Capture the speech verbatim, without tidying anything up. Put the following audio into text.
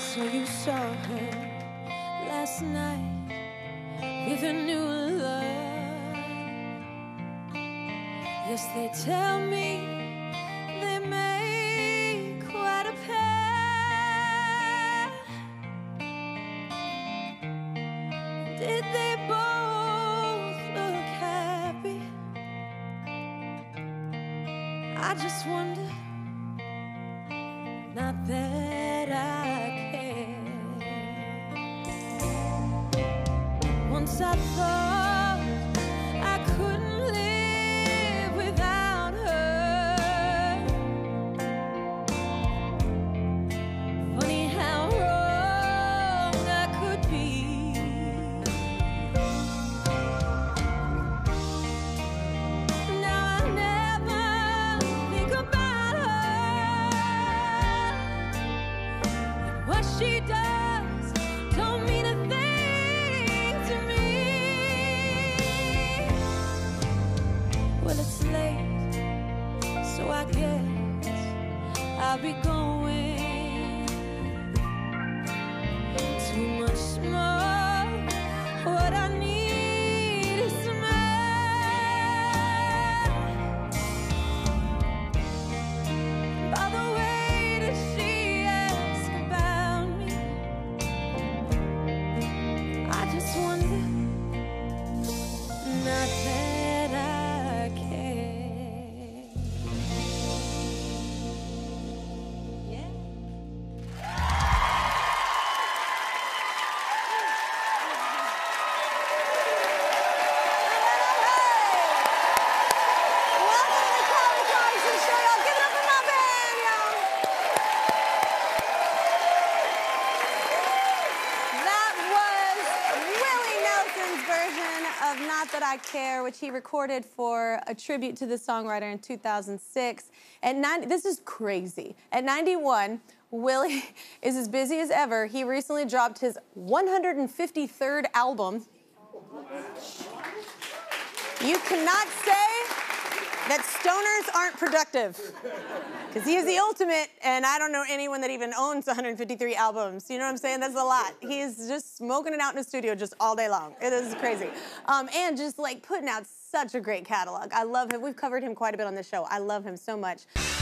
So you saw her last night with a new love. Yes, they tell me they make quite a pair. Did they both look happy? I just wonder, not that I care. Once I thought I couldn't live without her. Funny how wrong I could be. Now I never think about her and what she does. I guess I'll be going. Too much smoke, what I need is some air. By the way that she asked about me, I just wonder, not that I care. Of Not That I Care, which he recorded for a tribute to the songwriter in two thousand six. At ninety, this is crazy. At ninety-one, Willie is as busy as ever. He recently dropped his one hundred fifty-third album. You cannot say that stoners aren't productive, because he is the ultimate, and I don't know anyone that even owns one hundred fifty-three albums. You know what I'm saying? That's a lot. He is just smoking it out in the studio just all day long. It is crazy. Um, and just like putting out such a great catalog. I love him. We've covered him quite a bit on this show. I love him so much.